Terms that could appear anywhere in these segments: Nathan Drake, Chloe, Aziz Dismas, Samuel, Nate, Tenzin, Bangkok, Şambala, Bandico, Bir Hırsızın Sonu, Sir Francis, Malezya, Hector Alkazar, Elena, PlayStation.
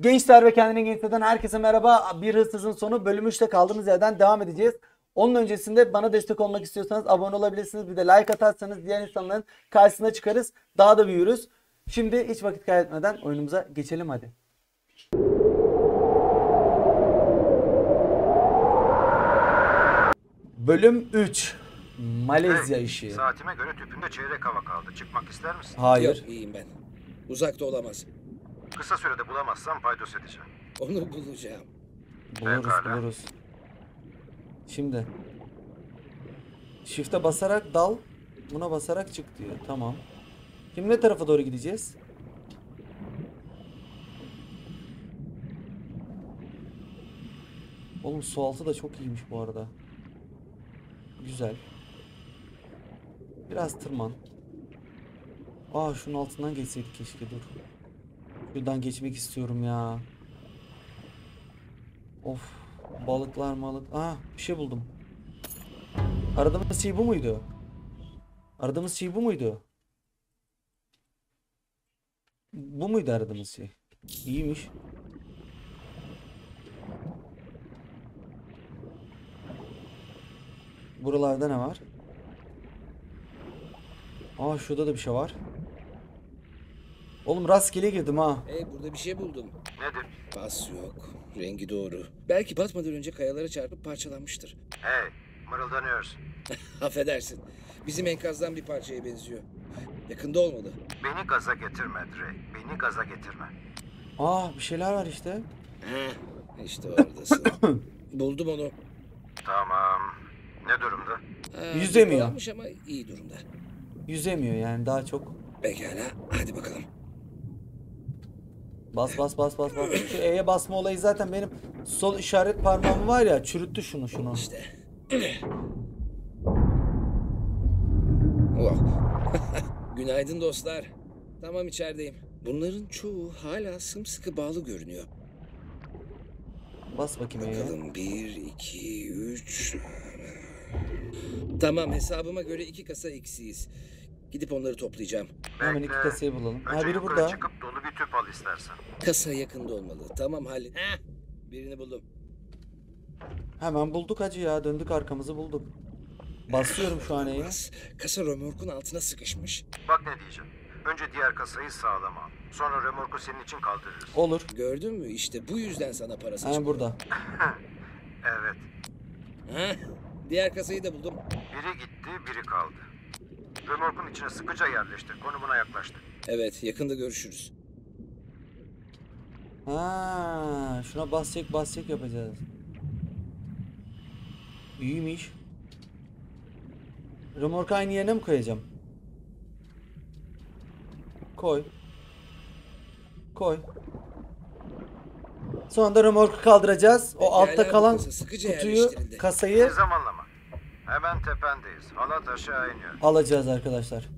Gençler ve kendini genç eden herkese merhaba. Bir hırsızın sonu bölümü 3'te kaldığımız yerden devam edeceğiz. Onun öncesinde bana destek olmak istiyorsanız abone olabilirsiniz. Bir de like atarsanız diğer insanların karşısına çıkarız. Daha da büyürüz. Şimdi hiç vakit kaybetmeden oyunumuza geçelim hadi. Bölüm 3. Malezya işi. Saatime göre tüpünde çeyrek hava kaldı. Çıkmak ister misin? Hayır. Yok, iyiyim ben. Uzakta olamaz. Kısa sürede bulamazsam paydos edeceğim. Onu bulacağım. Buluruz. Şimdi. Shift'e basarak dal. Buna basarak çık diyor. Tamam. Şimdi ne tarafa doğru gideceğiz? Oğlum su altı da çok iyiymiş bu arada. Güzel. Biraz tırman. Aa şunun altından geçseydik keşke, dur. Şuradan geçmek istiyorum ya. Of. Balıklar malık. Aa bir şey buldum. Aradığımız şey bu muydu? Aradığımız şey bu muydu? Bu muydu aradığımız şey? İyiymiş. Buralarda ne var? Aa şurada da bir şey var. Oğlum rastgele girdim ha. Burada bir şey buldum. Nedir? Pas yok. Rengi doğru. Belki basmadan önce kayalara çarpıp parçalanmıştır. Mırıldanıyorsun. Affedersin. Bizim enkazdan bir parçaya benziyor. Yakında olmalı. Beni gaza getirme Drake. Beni gaza getirme. Aa bir şeyler var işte. İşte oradasın. Buldum onu. Tamam. Ne durumda? Yüzemiyor. Ama iyi durumda. Yüzemiyor yani daha çok. Pekala hadi bakalım. Bas. Şu E'ye basma olayı zaten benim sol işaret parmağım var ya, çürüttü şunu. İşte. Günaydın dostlar. Tamam içerideyim. Bunların çoğu hala sımsıkı bağlı görünüyor. Bas bakayım E'ye. Bakalım 1, 2, 3. Tamam hesabıma göre 2 kasa eksiyiz. Gidip onları toplayacağım. Hemen 2 kasayı bulalım. Ha biri burada. Çıkıp dolu bir tüp al istersen. Kasa yakında olmalı. Tamam hallet. Birini buldum. Hemen bulduk hacı ya. Döndük arkamızı bulduk. Basıyorum şu an. Kasa römorkun altına sıkışmış. Bak ne diyeceğim. Önce diğer kasayı sağlam al. Sonra römorku senin için kaldırırız. Olur. Gördün mü? İşte bu yüzden sana parası çıkıyor. Burada. Evet. Diğer kasayı da buldum. Biri gitti, biri kaldı. Römorkun içine sıkıca yerleşti. Konumuna yaklaştı. Evet, yakında görüşürüz. Şuna basacak yapacağız. İyiymiş. Römorku aynı yerine mi koyacağım? Koy. Sonra da römorku kaldıracağız. O altta kalan kutuyu, kasayı... Ne zamanlama? Hemen tependeyiz. Halat aşağı iniyor. Alacağız arkadaşlar.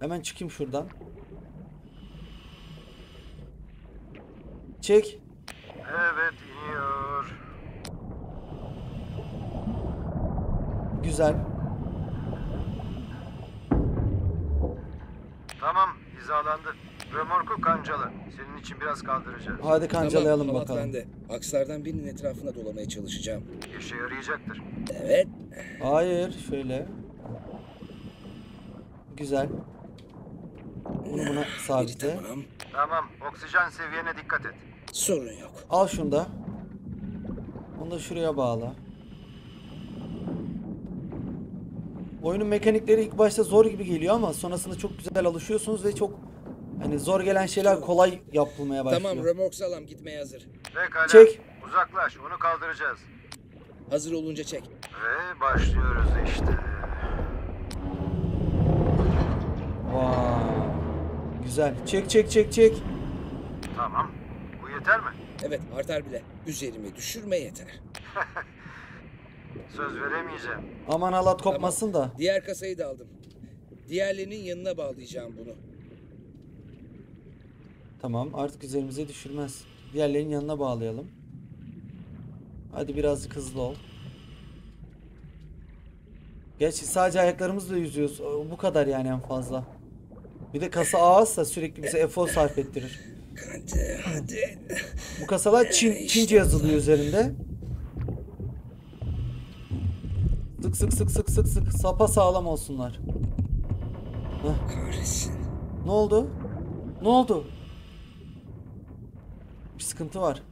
Hemen çıkayım şuradan. Çek. Evet iniyor. Güzel. Tamam hizalandı. Römorku kancalı. Senin için biraz kaldıracağız. Hadi kancalayalım tamam, bakalım. Akslardan birinin etrafına dolamaya çalışacağım. İşe yarayacaktır. Evet. Hayır şöyle. Güzel. Bunu buna sabitle. Tamam oksijen seviyene dikkat et. Sorun yok. Al şunu da. Onu da şuraya bağla. Oyunun mekanikleri ilk başta zor gibi geliyor ama sonrasında çok güzel alışıyorsunuz ve çok... Hani zor gelen şeyler kolay yapılmaya başlıyor. Tamam remork salam gitmeye hazır. Pekala. Çek. Uzaklaş onu kaldıracağız. Hazır olunca çek. Ve başlıyoruz işte. Vay. Güzel. Çek. Tamam. Bu yeter mi? Evet artar bile. Üzerime düşürme yeter. Söz veremeyeceğim. Aman halat kopmasın tamam. Da. Diğer kasayı da aldım. Diğerlerinin yanına bağlayacağım bunu. Tamam artık üzerimize düşürmez. Diğerlerinin yanına bağlayalım. Hadi birazcık hızlı ol. Gerçi sadece ayaklarımızla yüzüyoruz. Bu kadar yani en fazla. Bir de kasa ağızsa sürekli bize efor sarf ettirir. Hadi hadi. Bu kasalar Çince yazılıyor üzerinde. Sık sık sık sık sık sık. Sapa sağlam olsunlar. Heh. Kahretsin. Ne oldu? Ne oldu? Bir sıkıntı var.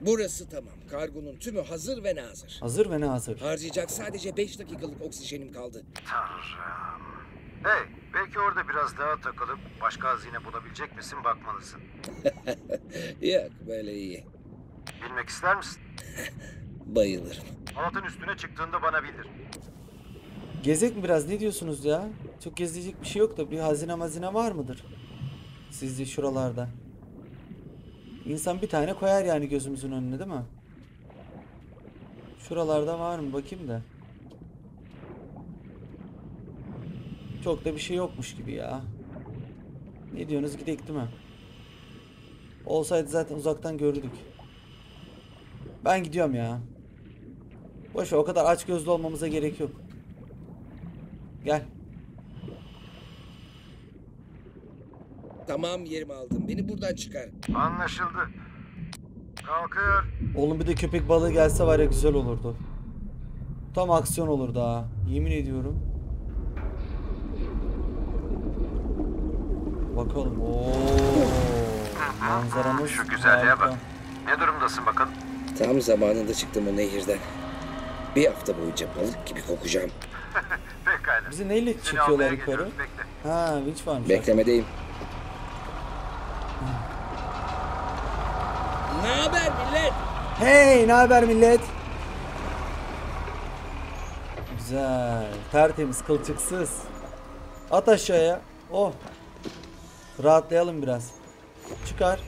Burası tamam. Kargonun tümü hazır ve nazır. Hazır ve nazır. Harcayacak sadece 5 dakikalık oksijenim kaldı. Tanrım. Hey, belki orada biraz daha takılıp başka hazine bulabilecek misin bakmalısın. Yok, böyle iyi. Bilmek ister misin? Bayılırım. Altın üstüne çıktığında bana bildir. Gezek mi biraz, ne diyorsunuz ya? Çok gezecek bir şey yok da bir hazine mazine var mıdır? Sizce şuralarda. İnsan bir tane koyar yani gözümüzün önüne, değil mi? Şuralarda var mı bakayım da. Çok da bir şey yokmuş gibi ya. Ne diyorsunuz, gidek değil mi? Olsaydı zaten uzaktan görürdük. Ben gidiyorum ya. Boş ver, o kadar açgözlü olmamıza gerek yok. Gel. Tamam, yerimi aldım. Beni buradan çıkar. Anlaşıldı. Kalkıyor. Oğlum bir de köpek balığı gelse var ya, güzel olurdu. Tam aksiyon olurdu ha. Yemin ediyorum. Bakalım. Oo. Manzaramız. Şu güzelliğe harika. Bak. Ne durumdasın bakalım? Tam zamanında çıktım o nehirden. Bir hafta boyunca balık gibi kokacağım. Pekala. Bizi neyle çekiyorlar yukarı? Ha, hiç varmış. Beklemedeyim. Ne haber millet? Hey, ne haber millet? Güzel. Tertemiz, kılçıksız. At aşağıya. Oh. Rahatlayalım biraz. Çıkar.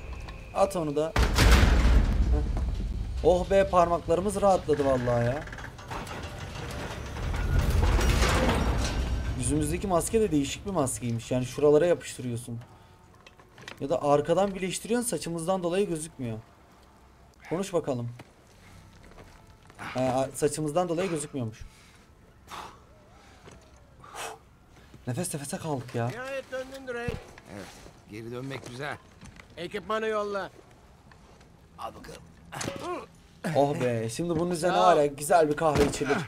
At onu da. Heh. Oh be, parmaklarımız rahatladı vallahi ya. Yüzümüzdeki maske de değişik bir maskeymiş. Yani şuralara yapıştırıyorsun. Ya da arkadan birleştiriyorsun, saçımızdan dolayı gözükmüyor. Konuş bakalım. Saçımızdan dolayı gözükmüyormuş. Nefes nefese kaldık ya. Nihayet döndün Drake. Evet, geri dönmek güzel. Ekipmanı yolla. Al bakalım. Oh be, şimdi bunun üzerine hala güzel bir kahve içilir.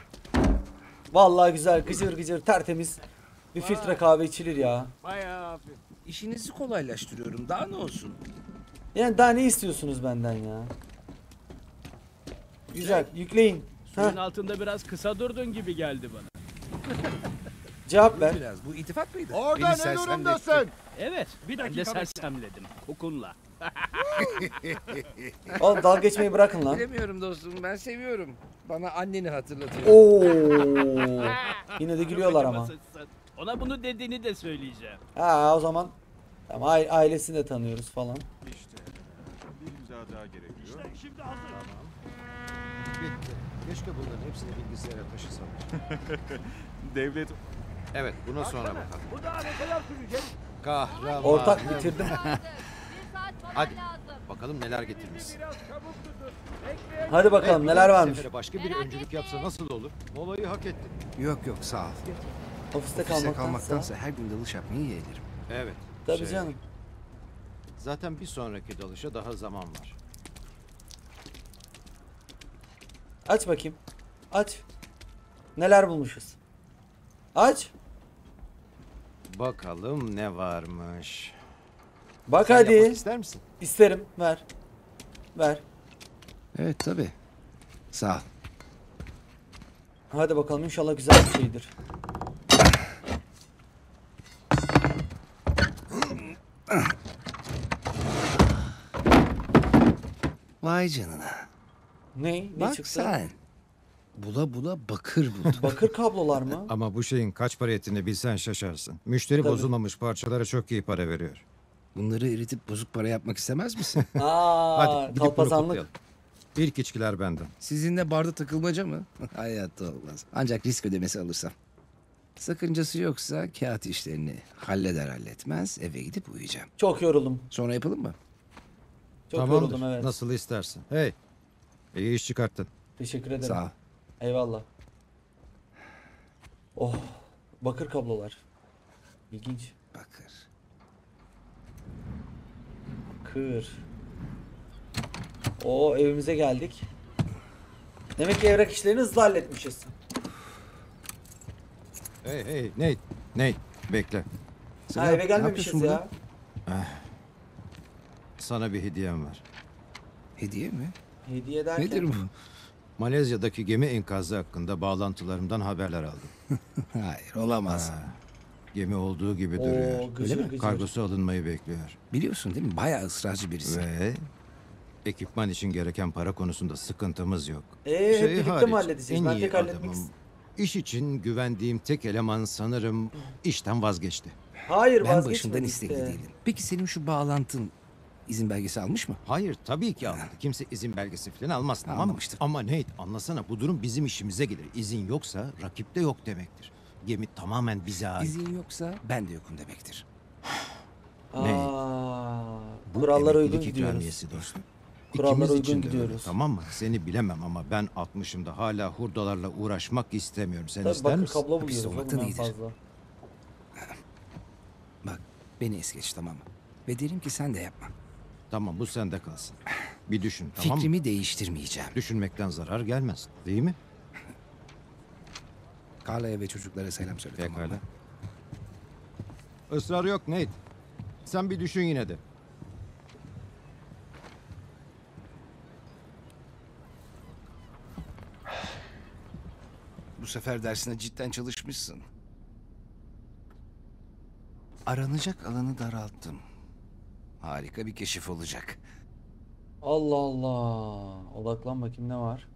Vallahi güzel, gıcır gıcır tertemiz bir filtre kahve içilir ya. Bayağı hafif. İşinizi kolaylaştırıyorum, daha ne olsun? Yani daha ne istiyorsunuz benden ya? Güzel, yükleyin. Suyun altında biraz kısa durdun gibi geldi bana. Cevap ver. Biraz, bu ittifak mıydı? Orada ne durumdasın? Evet, bir dakika sersemledim. Okunla. Oğlum dalga geçmeyi bırakın lan. Bilemiyorum dostum, ben seviyorum. Bana anneni hatırlatıyor. Oo. Yine de gülüyorlar ama. Ona bunu dediğini de söyleyeceğim. Ha, o zaman tamam, ailesini de tanıyoruz falan. İşte bir imza daha gerekiyor. İşte şimdi hazır. Tamam. Bitti. Keşke bunların hepsini bilgisayara taşısam. Devlet. Evet, buna sonra bakalım. Bu daha ne kadar sürecek? Kahraman. Ortak bitirdim. Hadi bakalım neler getirmiş. Hadi bakalım neler varmış. Başka bir öncülük yapsa nasıl olur? Olayı hak ettin. Yok yok, sağ ol. Ofiste kalmaktansa her gün dalış yapmayı yeğlerim. Evet. Tabii canım. Zaten bir sonraki dalışa daha zaman var. Aç bakayım. Aç. Neler bulmuşuz? Aç. Bakalım ne varmış. Bak sen hadi. İster misin? İsterim. Ver. Ver. Evet tabii. Sağ ol. Hadi bakalım, inşallah güzel bir şeydir. Vay canına. Ne bak çıktı? Sen. Bula bula bakır bulduk. Bakır kablolar mı? Ama bu şeyin kaç para ettiğini bilsen şaşarsın. Müşteri tabii. Bozulmamış parçalara çok iyi para veriyor. Bunları eritip bozuk para yapmak istemez misin? Hadi gidip kalpazanlık. İlk içkiler benden. Sizinle barda takılmaca mı? Hayatta olmaz. Ancak risk ödemesi alırsam. Sakıncası yoksa kağıt işlerini halleder halletmez eve gidip uyuyacağım. Çok yoruldum. Sonra yapalım mı? Çok yoruldum, evet. Nasıl istersin. Hey. İyi iş çıkarttın. Teşekkür ederim. Sağ ol. Eyvallah. Oh. Bakır kablolar. İlginç. Bakır. Kır. O evimize geldik. Demek ki evrak işlerini hızlı halletmişiz. Hey hey Nate. Nate bekle. Sen eve gelmemişiz ya. Sana bir hediyem var. Hediye mi? Hediye derken. Nedir bu? Malezya'daki gemi enkazı hakkında bağlantılarımdan haberler aldım. Hayır olamaz. Gemi olduğu gibi duruyor. Gıcır, öyle mi? Gıcır. Kargosu alınmayı bekliyor. Biliyorsun değil mi? Bayağı ısrarcı birisi. Ve ekipman için gereken para konusunda sıkıntımız yok. Birlikte mi halledeceğiz? Ben tek halletmek istedim. İş için güvendiğim tek eleman sanırım işten vazgeçti. Hayır, ben başından istekli değilim. Peki senin şu bağlantın izin belgesi almış mı? Hayır, tabii ki almadı. Kimse izin belgesi falan almaz, tamam mı? Ama Nate, anlasana, bu durum bizim işimize gelir. İzin yoksa rakip de yok demektir. Gemi tamamen bize ait. İzin yoksa ben de yokum demektir. Bu kurallara uygun gidiyoruz. Kurallara uygun gidiyoruz. Tamam mı? Seni bilemem ama ben 60'ımda hala hurdalarla uğraşmak istemiyorum. Sen ister misin? Hapiste olmaktan iyidir. Bak, beni es geç, tamam mı? Ve derim ki sen de yapma. Tamam, bu sende kalsın. Bir düşün, tamam mı? Fikrimi değiştirmeyeceğim. Düşünmekten zarar gelmez, değil mi? Carla'ya ve çocuklara selam söyle. Pekala. Tamam mı? Israr yok Nate. Sen bir düşün yine de. Bu sefer dersine cidden çalışmışsın. Aranacak alanı daralttım. Harika bir keşif olacak. Allah Allah. Odaklan bakayım, ne var?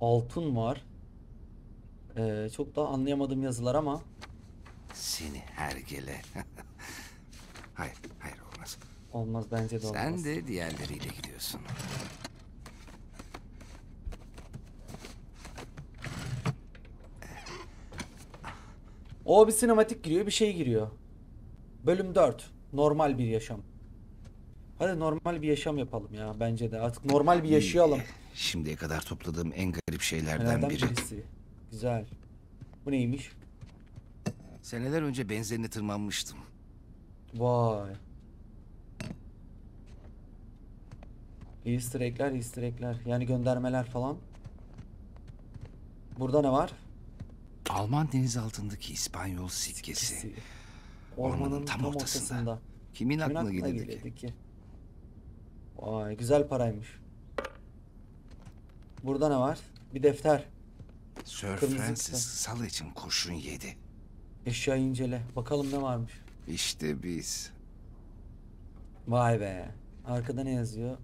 Altın var. Çok daha anlayamadım yazılar ama. Seni hergele. hayır olmaz. Olmaz, bence de olmaz. Sen de diğerleriyle gidiyorsun. O bir sinematik giriyor, bir şey giriyor. Bölüm 4. Normal bir yaşam. Hadi normal bir yaşam yapalım ya, bence de. Artık normal bir yaşayalım. Şimdiye kadar topladığım en garip şeylerden birisi. Güzel. Bu neymiş? Seneler önce benzerini tırmanmıştım. Vay. Easter egg'ler, Easter egg'ler. Yani göndermeler falan. Burada ne var? Alman denizaltındaki İspanyol sitkesi. Ormanın tam ortasında. Kimin aklına gelirdi ki? Vay, güzel paraymış. Burada ne var? Bir defter. Sir Francis salı için kurşun yedi. Eşyayı incele. Bakalım ne varmış. İşte biz. Vay be. Arkada ne yazıyor?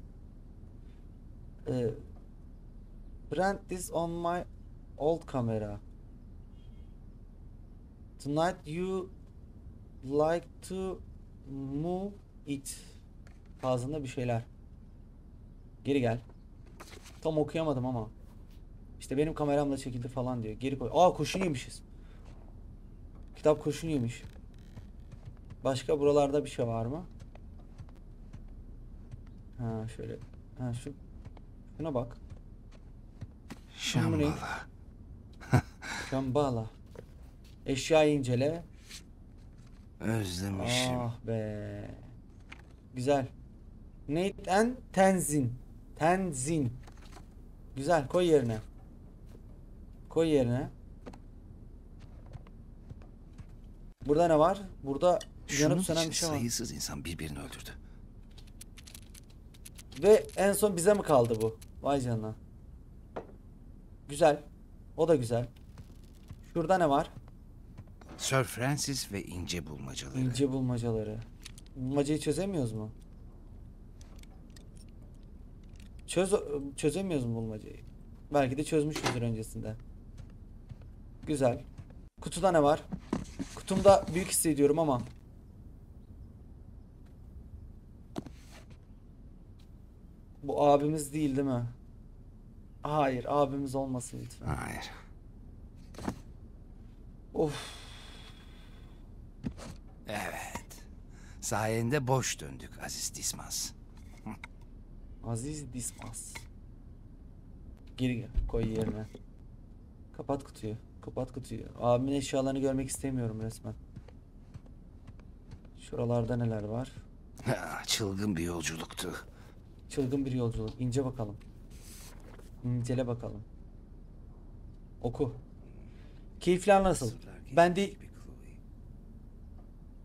Print this on my old camera. Tonight you like to move it. Ağzında bir şeyler. Geri gel. Tam okuyamadım ama. İşte benim kameramla çekildi falan diyor. Geri koy. Kurşun yemişiz. Kitap kurşun yemiş. Başka buralarda bir şey var mı? Şöyle. Şuna bak. Şambala. Şambala. Eşyayı incele. Özlemişim. Ah be. Güzel. Nathan Tenzin. Tenzin. Güzel, koy yerine. Koy yerine. Burada ne var? Burada yanıp sönen bir şey var. Sayısız insan birbirini öldürdü. Ve en son bize mi kaldı bu? Vay canına. Güzel. O da güzel. Şurada ne var? Sir Francis ve ince bulmacaları. İnce bulmacaları. Bulmacayı çözemiyoruz mu? Çözemiyoruz mu bulmacayı? Belki de çözmüşüzdür öncesinde. Güzel. Kutuda ne var? Kutumda büyük hissediyorum ama. Bu abimiz değil, değil mi? Hayır, abimiz olmasın lütfen. Hayır. Of. Evet. Sayende boş döndük Aziz Dismas. Aziz Dismas. Geri gel, koy yerine. Kapat kutuyu. Kapat kutuyu. Abimin eşyalarını görmek istemiyorum resmen. Şuralarda neler var? Ha, çılgın bir yolculuktu. Çılgın bir yolculuk. İnce bakalım. İncele bakalım. Oku. Keyifler nasıl? Ben de...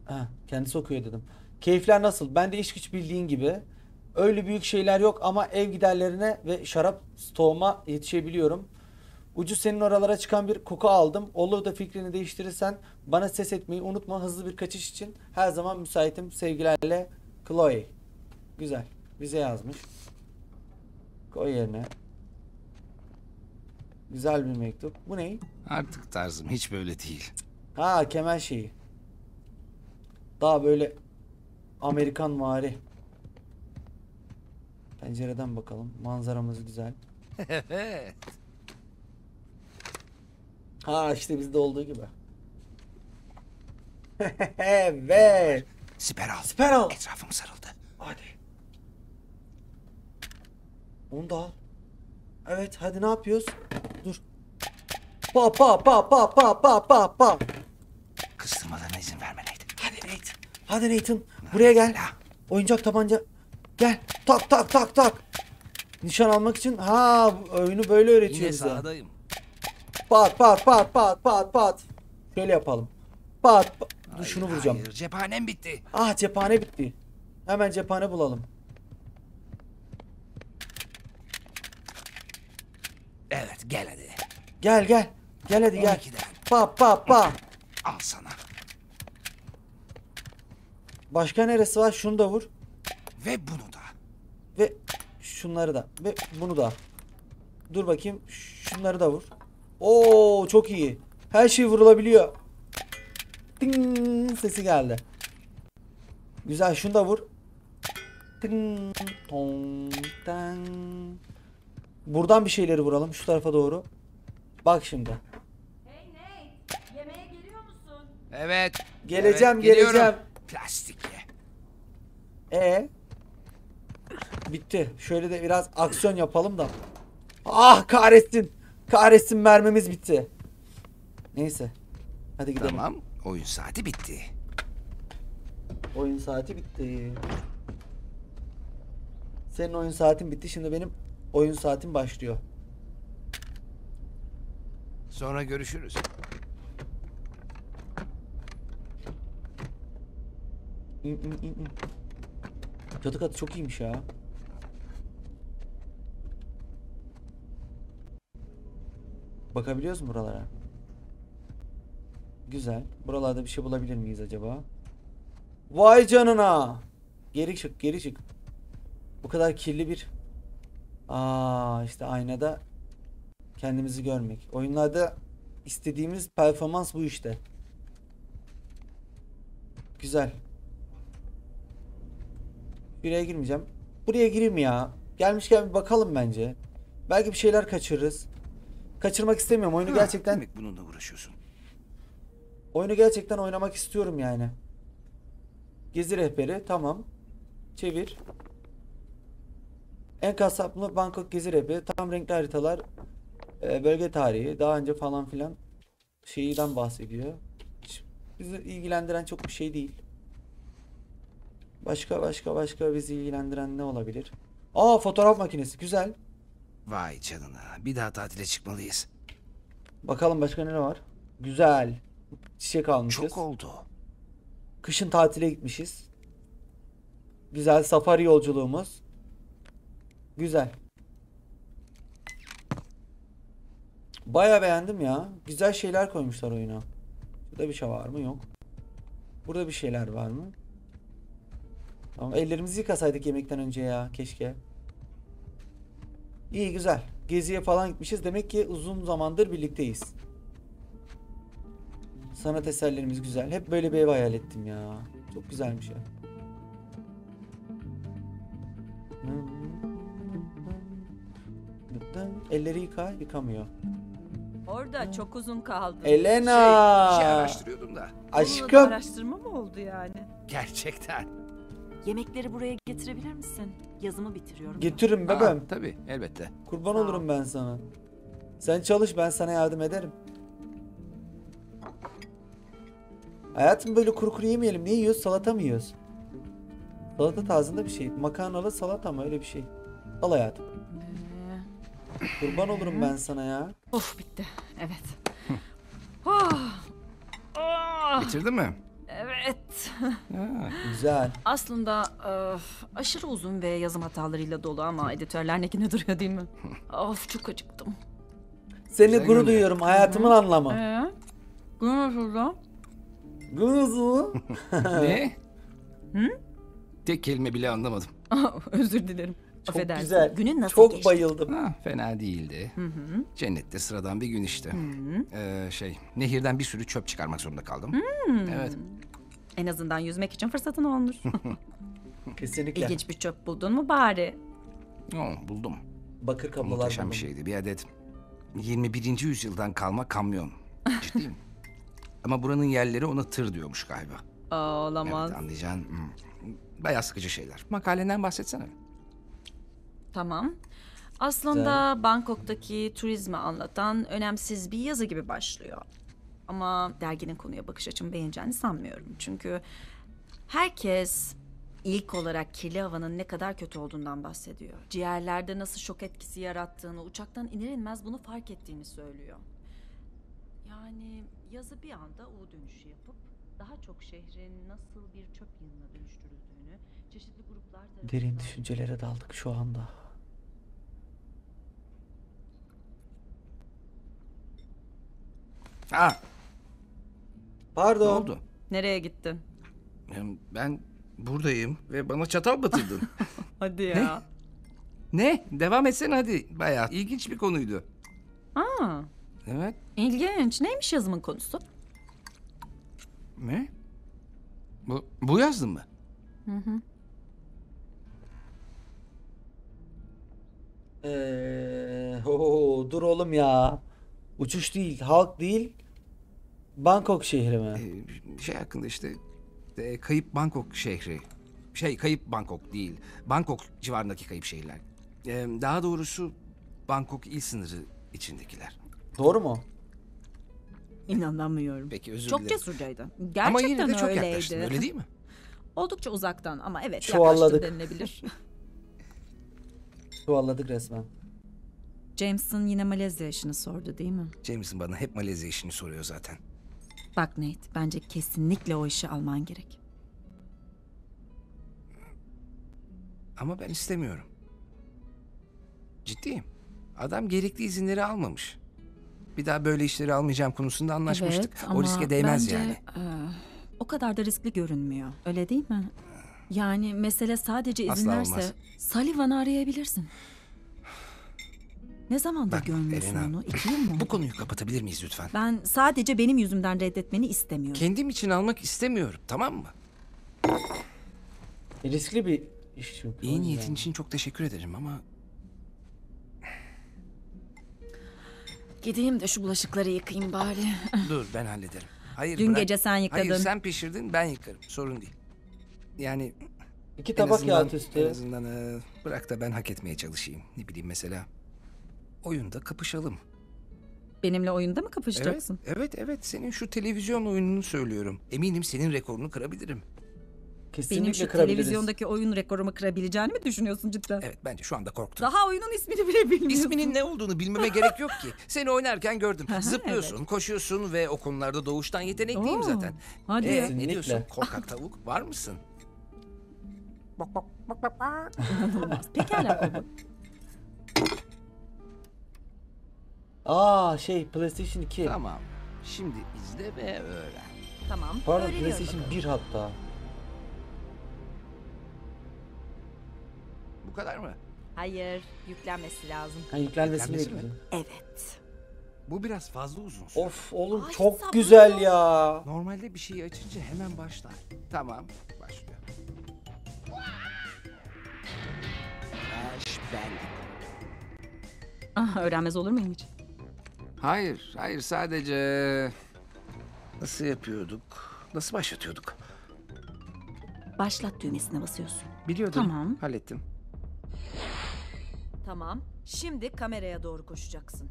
Ha, kendisi okuyor dedim. Keyifler nasıl? Ben de iş güç bildiğin gibi. Öyle büyük şeyler yok ama ev giderlerine ve şarap stoğuma yetişebiliyorum. Ucu senin oralara çıkan bir koku aldım. Olur da fikrini değiştirirsen bana ses etmeyi unutma. Hızlı bir kaçış için her zaman müsaitim. Sevgilerle Chloe. Güzel. Bize yazmış. Koy yerine. Güzel bir mektup. Bu ne? Artık tarzım hiç böyle değil. Ha, kemer şeyi. Daha böyle Amerikan mari. Pencereden bakalım. Manzaramız güzel. Evet. Ha işte bizde olduğu gibi. Evet. Siper al. Siper al. Etrafım sarıldı. Hadi. Onu da al. Evet hadi ne yapıyoruz? Dur. Pa pa pa pa pa pa pa pa. Kıstırmadan izin verme Nathan. Hadi Nate. Hadi Nathan. Buraya gel. Oyuncak tabanca. Gel. Tak tak tak tak. Nişan almak için. Ha oyunu böyle öğretiyor bize. Yine sahadayım. Pat pat pat pat pat pat. Şöyle yapalım. Pat pat. Dur hayır, şunu vuracağım. Hayır, cephanem bitti. Ah cephane bitti. Hemen cephane bulalım. Evet gel hadi. Gel gel. Gel hadi gel. Pa pa pa. Al sana. Başka neresi var? Şunu da vur. Ve bunu da. Ve şunları da. Ve bunu da. Dur bakayım. Şunları da vur. Oo çok iyi. Her şey vurulabiliyor. Ding sesi geldi. Güzel şunu da vur. Ding tong tang. Buradan bir şeyleri vuralım şu tarafa doğru. Bak şimdi. Hey Nate, yemeğe geliyor musun? Evet. Geleceğim, evet, geleceğim. Plastikle. Bitti. Şöyle de biraz aksiyon yapalım da. Ah kahretsin. Kahretsin mermimiz bitti. Neyse. Hadi gidelim. Tamam. Oyun saati bitti. Oyun saati bitti. Senin oyun saatin bitti. Şimdi benim oyun saatim başlıyor. Sonra görüşürüz. Çatı katı çok iyiymiş ya. Bakabiliyoruz mu buralara? Güzel. Buralarda bir şey bulabilir miyiz acaba? Vay canına! Geri çık, geri çık. Bu kadar kirli bir... Aa, işte aynada kendimizi görmek. Oyunlarda istediğimiz performans bu işte. Güzel. Buraya girmeyeceğim. Buraya gireyim ya. Gelmişken bir bakalım bence. Belki bir şeyler kaçırırız. Kaçırmak istemiyorum. Oyunu gerçekten... Demek bununla uğraşıyorsun. Oyunu gerçekten oynamak istiyorum yani. Gezi rehberi. Tamam. Çevir. Enkaz saplı Bangkok gezi rehberi. Tam renkli haritalar. Bölge tarihi. Daha önce falan filan şeyden bahsediyor. Bizi ilgilendiren çok bir şey değil. Başka bizi ilgilendiren ne olabilir? Aa fotoğraf makinesi. Güzel. Vay canına. Bir daha tatile çıkmalıyız. Bakalım başka ne var? Güzel. Çiçek almışız. Çok oldu. Kışın tatile gitmişiz. Güzel safari yolculuğumuz. Güzel. Bayağı beğendim ya. Güzel şeyler koymuşlar oyuna. Burada bir şey var mı? Yok. Burada bir şeyler var mı? Tamam, ellerimizi yıkasaydık yemekten önce ya. Keşke. İyi güzel. Geziye falan gitmişiz. Demek ki uzun zamandır birlikteyiz. Sanat eserlerimiz güzel. Hep böyle bir ev hayal ettim ya. Çok güzelmiş ya. Elleri yıka, yıkamıyor. Orada çok uzun kaldı. Elena! Şey araştırıyordum da. Aşkım. Bununla da araştırma mı oldu yani? Gerçekten. Yemekleri buraya getirebilir misin? Yazımı bitiriyorum. Getiririm bebeğim. Tabii elbette. Kurban olurum ben sana. Sen çalış, ben sana yardım ederim. Hayatım böyle kuru kuru yemeyelim. Ne yiyoruz? Salata mı yiyoruz? Salata tarzında bir şey. Makarnalı salata mı, öyle bir şey. Al hayatım. Kurban olurum ben sana ya. Of bitti. Evet. Bitirdin mi? Evet. Güzel. Aslında aşırı uzun ve yazım hatalarıyla dolu ama editörler nekine duruyor değil mi? Of çok acıktım. Seninle gurur duyuyorum. Hayatımın anlamı. Gurur. Ne? Hı? Tek kelime bile anlamadım. Özür dilerim. Çok affedersin. Güzel. Günün nasıl çok geçti? Bayıldım. Ha, fena değildi. Hı-hı. Cennette sıradan bir gün işte. Nehirden bir sürü çöp çıkarmak zorunda kaldım. Hı-hı. Evet. En azından yüzmek için fırsatın olmuş. Kesinlikle. İlginç bir çöp buldun mu bari? Buldum. Bakır kablolar. Muhteşem bir şeydi. Bir adet 21. yüzyıldan kalma kamyon. Ciddiyim. Ama buranın yerleri ona tır diyormuş galiba. Olamaz. Evet, anlayacaksın. Bayağı sıkıcı şeyler. Makalenden bahsetsene. Tamam. Aslında güzel. Bangkok'taki turizmi anlatan önemsiz bir yazı gibi başlıyor. Ama derginin konuya bakış açımı beğeneceğini sanmıyorum. Çünkü herkes ilk olarak kirli havanın ne kadar kötü olduğundan bahsediyor. Ciğerlerde nasıl şok etkisi yarattığını, uçaktan iner inmez bunu fark ettiğini söylüyor. Yani yazı bir anda U dönüşü yapıp daha çok şehrin nasıl bir çöp yığınına dönüştürüldüğünü, çeşitli gruplar... Derin düşüncelere daldık şu anda. Pardon. Ne oldu? Nereye gittin? Ben buradayım ve bana çatal batırdın. Hadi ya. Ne? Devam etsene hadi. Bayağı ilginç bir konuydu. Evet. İlginç. Neymiş yazımın konusu? Ne? Bu yazdın mı? Hı. Dur oğlum ya. Uçuş değil, halk değil. Bangkok şehri mi? Şey hakkında işte. Kayıp Bangkok şehri. Kayıp Bangkok değil. Bangkok civarındaki kayıp şehirler. Daha doğrusu Bangkok il sınırı içindekiler. Doğru mu? İnanamıyorum. Peki özür dilerim. Çok cesurcaydı. Gerçekten ama yine de çok öyleydi. Yaklaştın, öyle değil mi? Oldukça uzaktan ama evet yaklaştı denilebilir. Çuvalladık resmen. Jameson yine Malezya işini sordu değil mi? Jameson bana hep Malezya işini soruyor zaten. Bak Nate, bence kesinlikle o işi alman gerek. Ama ben istemiyorum. Ciddiyim. Adam gerekli izinleri almamış. Bir daha böyle işleri almayacağım konusunda anlaşmıştık. Evet, o riske değmez bence, yani. O kadar da riskli görünmüyor. Öyle değil mi? Yani mesele sadece izinlerse Sullivan'ı arayabilirsin. Ne zamandır görmüyorsun onu? 2 yıl mı? Bu konuyu kapatabilir miyiz lütfen? Ben sadece benim yüzümden reddetmeni istemiyorum. Kendim için almak istemiyorum, tamam mı? Riskli bir iş çünkü. İyi niyetin için çok teşekkür ederim ama... Gideyim de şu bulaşıkları yıkayayım bari. Dur ben hallederim. Hayır, dün gece sen yıkadın. Hayır sen pişirdin, ben yıkarım. Sorun değil. Yani 2 tabak kağıt üstü. En azından bırak da ben hak etmeye çalışayım. Ne bileyim mesela. Oyunda kapışalım. Benimle oyunda mı kapışacaksın? Evet. Senin şu televizyon oyununu söylüyorum. Eminim senin rekorunu kırabilirim. Kesinlikle benim şu televizyondaki oyun rekorumu kırabileceğini mi düşünüyorsun cidden? Evet bence şu anda korktum. Daha oyunun ismini bile bilmiyorsun. İsminin ne olduğunu bilmeme gerek yok ki. Seni oynarken gördüm. Zıplıyorsun, koşuyorsun ve o konularda doğuştan yetenekliyim zaten. Hadi. Ne diyorsun? Korkak tavuk var mısın? Pekala korkak. PlayStation 2. Tamam. Şimdi izle ve öğren. Tamam. Pardon, PlayStation 1 hatta. Bu kadar mı? Hayır, yüklenmesi lazım. Yüklenmesi mi? Evet. Bu biraz fazla uzun. Of oğlum çok güzel ya. Normalde bir şeyi açınca hemen başlar. Tamam, başlıyor. Öğrenmez olur muyum hiç? Hayır, sadece nasıl yapıyorduk? Nasıl başlatıyorduk? Başlat düğmesine basıyorsun. Biliyordum. Tamam. Hallettim. Tamam. Şimdi kameraya doğru koşacaksın.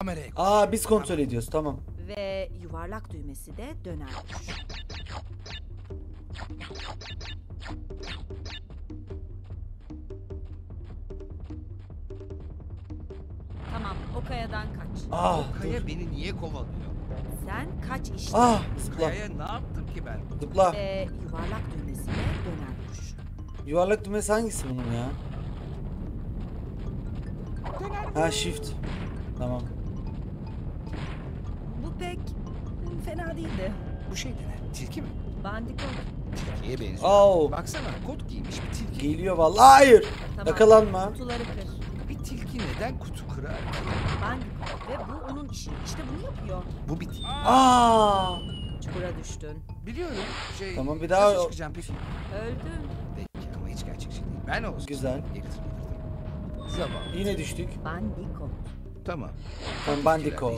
Kameraya. Biz kontrol ediyoruz. Tamam. Ve yuvarlak düğmesi de döner. O kayadan kaç. O kaya beni niye kovalıyor? Sen kaç işte. Zıpla. Kayaya ne yaptım ki ben? Zıpla. Yuvarlak düğmesine dönen kuş. Yuvarlak düğmesi hangisi bunun ya? Ha, shift. Tamam. Bu pek fena değildi. Bu şey ne? Tilki mi? Bandico. Tilkiye benziyor. Baksana, kot giymiş bir tilki. Geliyor vallahi. Hayır. Tamam. Yakalanma. Kutuları kır. Bir tilki neden kutu kırar? Bandico ve bu onun işi. İşte bunu yapıyor. Bu bir tilki. Çukura düştün. Biliyorum. Şey, tamam, bir daha çıkacağım. Öldüm. Peki ama hiç gerçekçi değil. Ben olsun. Güzel. Tamam. Yine düştük. Bandico. Tamam. Tamam, Bandico.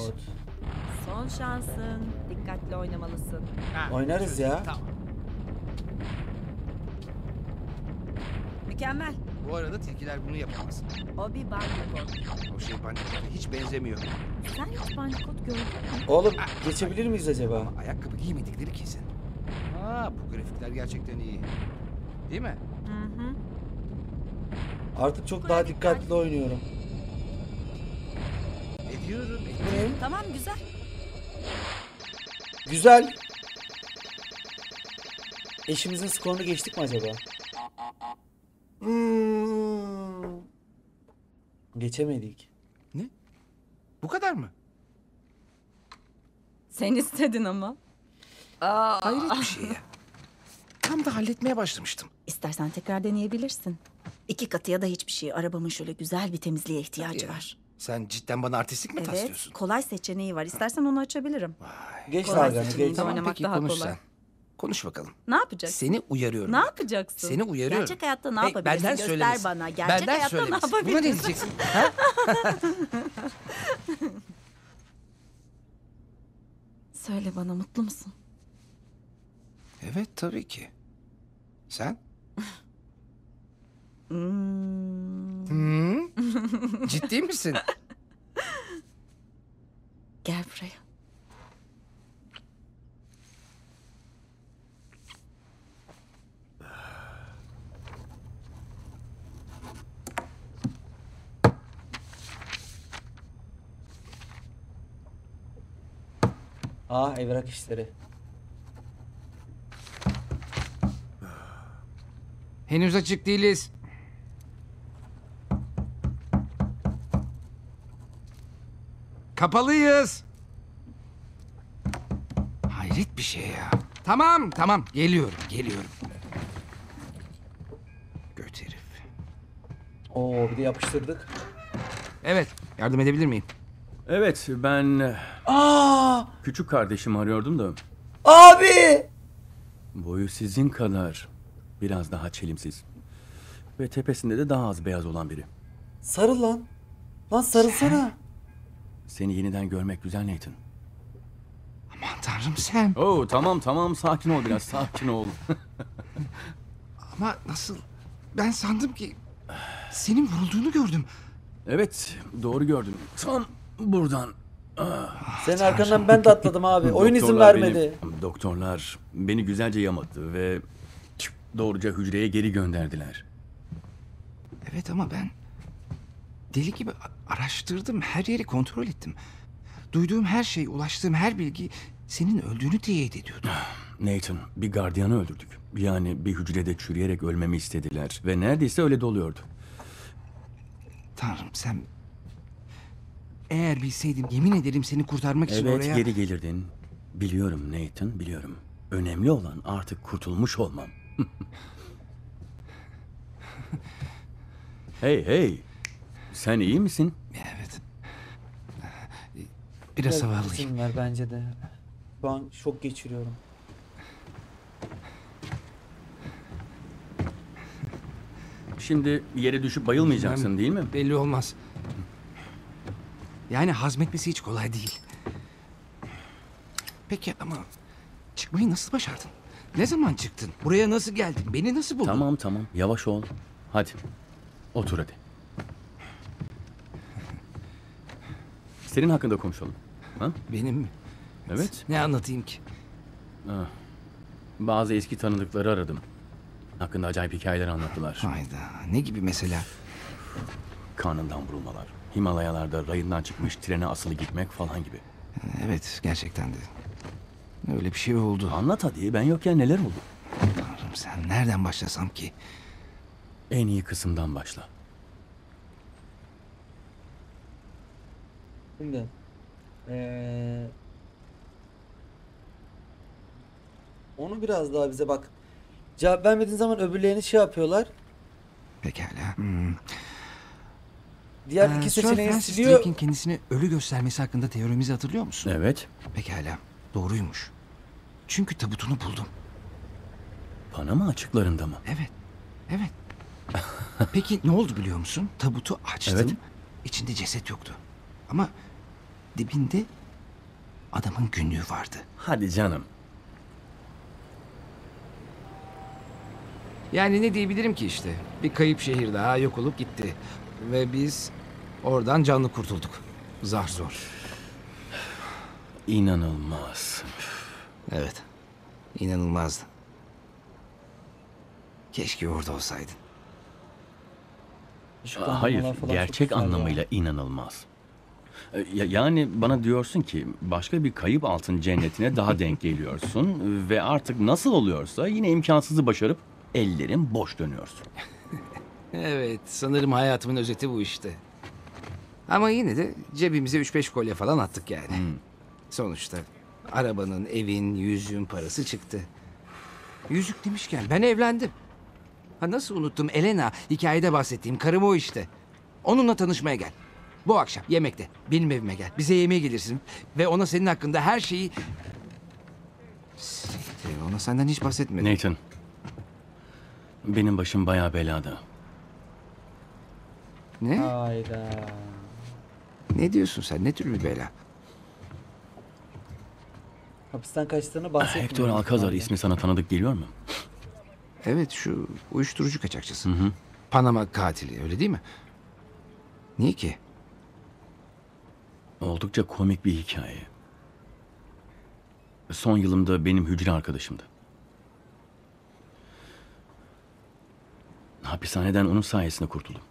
Son şansın. Dikkatli oynamalısın. Oynarız ya. Tamam. Mükemmel. Bu arada tilkiler bunu yapamaz. O bir Bandico. O şey Bandico'ya hiç benzemiyor. Sen hiç Bandico gördün mü? Oğlum, geçebilir miyiz acaba? Ama ayakkabı giymedikleri kesin. Bu grafikler gerçekten iyi. Değil mi? Hı hı. Artık çok daha dikkatli oynuyorum. Ediyorum. Tamam, güzel. Güzel. Eşimizin skorunu geçtik mi acaba? Geçemedik. Ne? Bu kadar mı? Sen istedin ama. Hayret bir şey ya. Tam da halletmeye başlamıştım. İstersen tekrar deneyebilirsin. 2 katıya da hiçbir şey. Arabamın şöyle güzel bir temizliğe ihtiyacı var. Sen cidden bana artistlik mi taslıyorsun? Evet, kolay seçeneği var. İstersen onu açabilirim. Geç dalganı. Tamam, peki konuş sen. Konuş bakalım. Ne yapacaksın? Seni uyarıyorum. Ne yapacaksın? Seni uyarıyorum. Gerçek hayatta ne yapabilirsin? Benden söylemesin. Göster bana. Gerçek benden hayatta ne yapabilirsin? Buna ne diyeceksin? Söyle bana, mutlu musun? Evet, tabii ki. Sen? Ciddi misin? Gel buraya. Evrak işleri. Henüz açık değiliz. Kapalıyız. Hayret bir şey ya. Tamam. Geliyorum. Göt herif. Bir de yapıştırdık. Evet. Yardım edebilir miyim? Evet, ben... Küçük kardeşimi arıyordum da. Abi! Boyu sizin kadar. Biraz daha çelimsiz. Ve tepesinde de daha az beyaz olan biri. Sarıl lan. Lan sarılsana. Seni yeniden görmek güzel Nathan. Aman tanrım sen. Tamam sakin ol biraz, sakin ol. Ama nasıl? Ben sandım ki senin vurulduğunu gördüm. Evet, doğru gördüm. Tam buradan. Senin arkandan ben de atladım abi. Oyun izin vermedi. Doktorlar beni güzelce yamattı ve doğruca hücreye geri gönderdiler. Evet ama ben deli gibi araştırdım, her yeri kontrol ettim. Duyduğum her şey, ulaştığım her bilgi senin öldüğünü teyit ediyordu. Nathan, bir gardiyanı öldürdük. Yani bir hücrede çürüyerek ölmemi istediler ve neredeyse öyle doluyordu. Tanrım sen... Eğer bilseydim yemin ederim seni kurtarmak için oraya... Evet, geri gelirdin. Biliyorum Nathan, biliyorum. Önemli olan artık kurtulmuş olmam. Hey! Sen iyi misin? Evet. Biraz havalıyım. Ver bence de. Şu an şok geçiriyorum. Şimdi yere düşüp bayılmayacaksın değil mi? Belli olmaz. Yani hazmetmesi hiç kolay değil. Peki ama çıkmayı nasıl başardın? Ne zaman çıktın? Buraya nasıl geldin? Beni nasıl buldun? Tamam. Yavaş ol. Hadi. Otur hadi. Senin hakkında konuşalım. Ha? Benim mi? Evet. Ne anlatayım ki? Bazı eski tanıdıkları aradım. Hakkında acayip hikayeler anlattılar. Hayda. Ne gibi mesela? Karnından vurulmalar. Himalayalarda rayından çıkmış trene asılı gitmek falan gibi. Evet, gerçekten de. Öyle bir şey oldu. Anlat hadi, ben yokken neler oldu? Tanrım, sen nereden başlasam ki? En iyi kısımdan başla. Şimdi... Onu biraz daha bize bak. Cevap vermediğin zaman öbürlerini şey yapıyorlar. Pekala. Hmm. Diğer iki seçeneği siliyor. Sir Drake'in kendisini ölü göstermesi hakkında teorimizi hatırlıyor musun? Evet. Pekala. Doğruymuş. Çünkü tabutunu buldum. Panama açıklarında mı? Evet. Evet. Peki ne oldu biliyor musun? Tabutu açtım. Evet. İçinde ceset yoktu. Ama dibinde adamın günlüğü vardı. Hadi canım. Yani ne diyebilirim ki işte. Bir kayıp şehir daha yok olup gitti. Ve biz oradan canlı kurtulduk. Zar zor. İnanılmaz. Evet. İnanılmazdı. Keşke orada olsaydın. Hayır. Gerçek anlamıyla inanılmaz. Yani bana diyorsun ki başka bir kayıp altın cennetine daha denk geliyorsun. Ve artık nasıl oluyorsa yine imkansızı başarıp ellerin boş dönüyorsun. Evet, sanırım hayatımın özeti bu işte. Ama yine de cebimize 3-5 kolye falan attık yani. Hmm. Sonuçta arabanın, evin, yüzüğün parası çıktı. Yüzük demişken ben evlendim. Ha, nasıl unuttum? Elena, hikayede bahsettiğim karım o işte. Onunla tanışmaya gel. Bu akşam yemekte benim evime gel. Bize yemeğe gelirsin ve ona senin hakkında her şeyi... Ona senden hiç bahsetmedim. Nathan, benim başım bayağı belada. Ne? Hayda. Ne diyorsun sen? Ne tür bir bela? Hapisten kaçtığını bahsetmiyor. Hector Alkazar ismi sana tanıdık geliyor mu? Evet, şu uyuşturucu kaçakçısı. Hı hı. Panama katili, öyle değil mi? Niye ki? Oldukça komik bir hikaye. Son yılımda benim hücre arkadaşımdı. Hapishaneden onun sayesinde kurtuldum.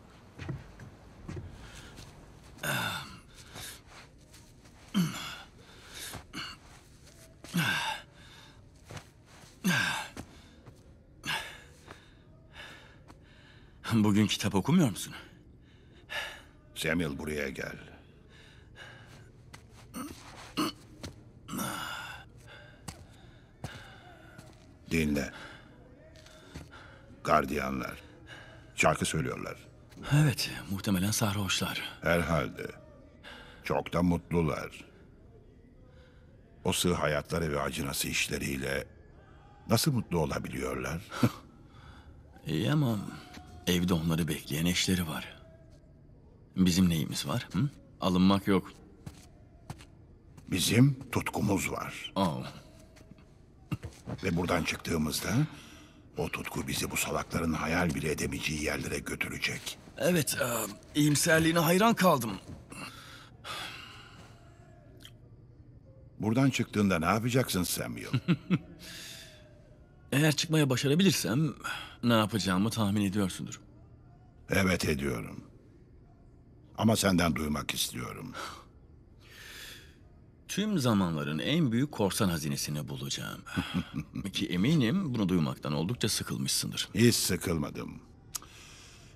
Bugün kitap okumuyor musun? Samuel, buraya gel. Dinle. Gardiyanlar şarkı söylüyorlar. Evet, muhtemelen sarhoşlar. Herhalde. Çok da mutlular. O sığ hayatları ve acınası işleriyle nasıl mutlu olabiliyorlar? İyi ama evde onları bekleyen eşleri var. Bizim neyimiz var? Hı? Alınmak yok. Bizim tutkumuz var. Oh. Ve buradan çıktığımızda o tutku bizi bu salakların hayal bile edemeyeceği yerlere götürecek. Evet, iyimserliğine hayran kaldım. Buradan çıktığında ne yapacaksın Samuel? Eğer çıkmaya başarabilirsem ne yapacağımı tahmin ediyorsundur. Evet, ediyorum. Ama senden duymak istiyorum. Tüm zamanların en büyük korsan hazinesini bulacağım. Ki eminim bunu duymaktan oldukça sıkılmışsındır. Hiç sıkılmadım.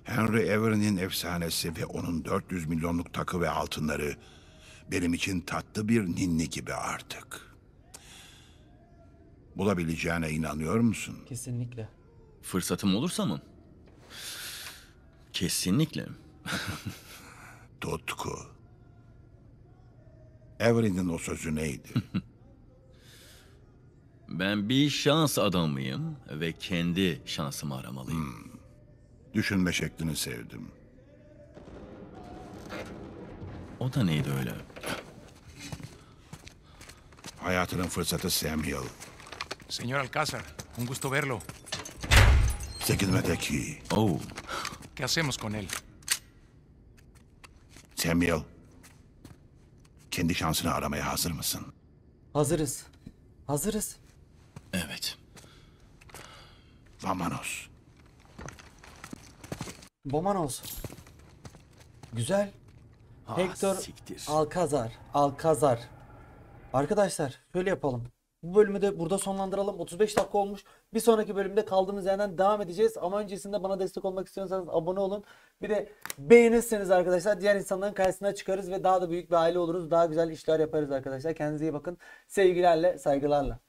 Henry Everin'in efsanesi ve onun 400 milyonluk takı ve altınları benim için tatlı bir ninni gibi artık. Bulabileceğine inanıyor musun? Kesinlikle. Fırsatım olursa mı? Kesinlikle. Tutku. Everin'in o sözü neydi? Ben bir şans adamıyım ve kendi şansımı aramalıyım. Hmm. Düşünme şeklini sevdim. O da neydi öyle? Hayatının fırsatı Samuel. Señor Alcázar, un gusto verlo. Çekilmedeki. Oh. ¿Qué hacemos con él? Samuel, kendi şansını aramaya hazır mısın? Hazırız. Hazırız. Evet. Vamanos. Vamanos. Güzel. Hector Alkazar. Arkadaşlar şöyle yapalım. Bu bölümü de burada sonlandıralım. 35 dakika olmuş. Bir sonraki bölümde kaldığımız yerden devam edeceğiz. Ama öncesinde bana destek olmak istiyorsanız abone olun. Bir de beğenirseniz arkadaşlar diğer insanların karşısına çıkarız ve daha da büyük bir aile oluruz. Daha güzel işler yaparız arkadaşlar. Kendinize iyi bakın. Sevgilerle, saygılarla.